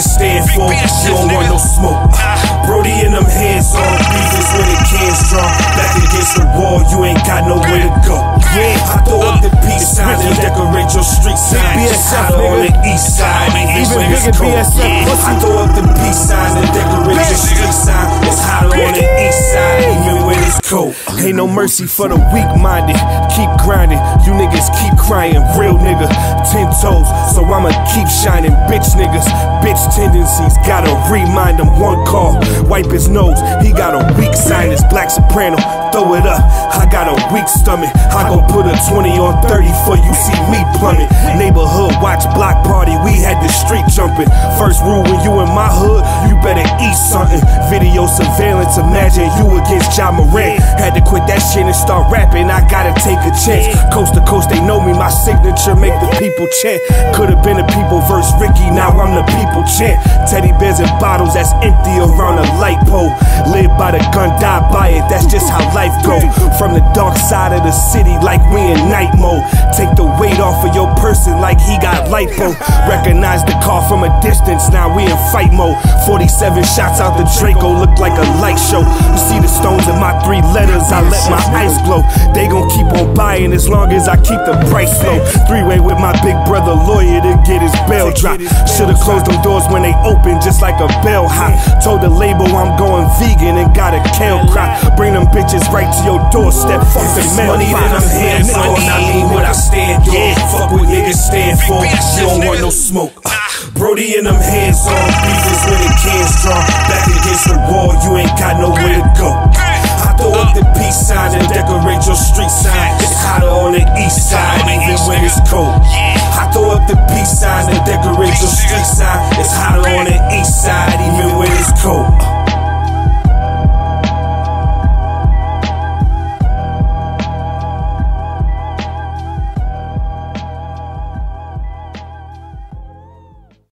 it stand for. You don't want no smoke. Brody and them hands on beefers when the cans drop. Back against the wall, you ain't got nowhere to go. Yeah, I throw up the peace sign and decorate your street sign. BSF on the east side, even bigger BSF. I throw up the peace sign and decorate your street sign. It's hollow on the east side, even when it's cold. Ain't no mercy for the weak-minded. Keep grinding, you niggas keep crying. Real nigga, 10 toes, so I'ma keep shining. Bitch niggas, bitch tendencies, gotta remind him. One call, wipe his nose, he got a weak sinus. Black Soprano, throw it up, I got a weak stomach. I gon' put a 20 on 30 for you see me plummet. Neighborhood watch block party, we had the street jumping. First rule when you in my hood, you better eat something. Video surveillance, imagine you against John Moran. Had to quit that shit and start rapping, I gotta take a chance. Coast to coast, they know me, my signature make the people chant. Could've been a people verse Ricky, now I'm the people chant. Teddy bears and bottles that's empty around a light pole. Live by the gun, die by it, that's just how life go. From the dark side of the city like we in night mode. Take the weight off of your person like he got lipo. Recognize the car from a distance, now we in fight mode. 47 shots out the Draco, look like a light show. You see the stones in my 3 letters, I let my ice glow. They gon' keep on buying as long as I keep the price low. Three-way with my big brother lawyer to get his bail dropped. Should've closed them doors when they open, just like a bellhop. Told the label I'm going vegan and got a kale crop. Bring them bitches right to your doorstep, fuck the mailbox. Money that I'm here for, and I mean what I stand for. Fuck what niggas stand for, you don't want no smoke. Brody and them hands on beefers when the cans drop. Back against the wall, you ain't got nowhere to go. I throw up the peace sign and decorate your street sign. It's hotter on the east side, even when it's cold. I throw up the peace sign and decorate your